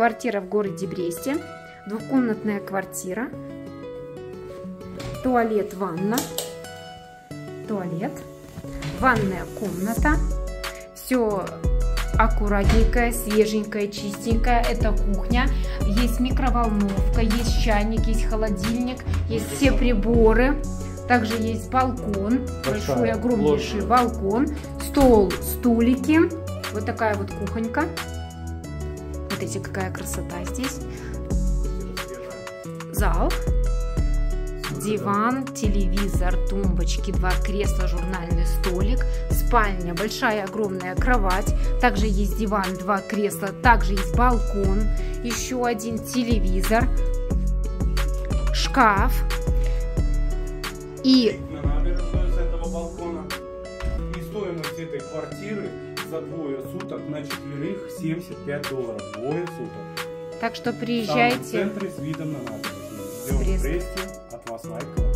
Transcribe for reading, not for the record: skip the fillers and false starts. квартира в городе Бресте, двухкомнатная квартира, туалет, ванна, туалет, ванная комната. Все аккуратненькое, свеженькое, чистенькое. Это кухня. Есть микроволновка, есть чайник, есть холодильник, есть все приборы. Также есть балкон, большой, огромнейший балкон, стол, стулики. Вот такая вот кухонька. Смотрите, какая красота здесь. Зал. Диван, телевизор, тумбочки, два кресла, журнальный столик, спальня, большая огромная кровать, также есть диван, два кресла, также есть балкон, еще один телевизор, шкаф и... На набережную с этого балкона. И стоимость этой квартиры за двое суток на четверых $75. Двое суток. Так что приезжайте. В центре с видом на набережную. От вас лайк.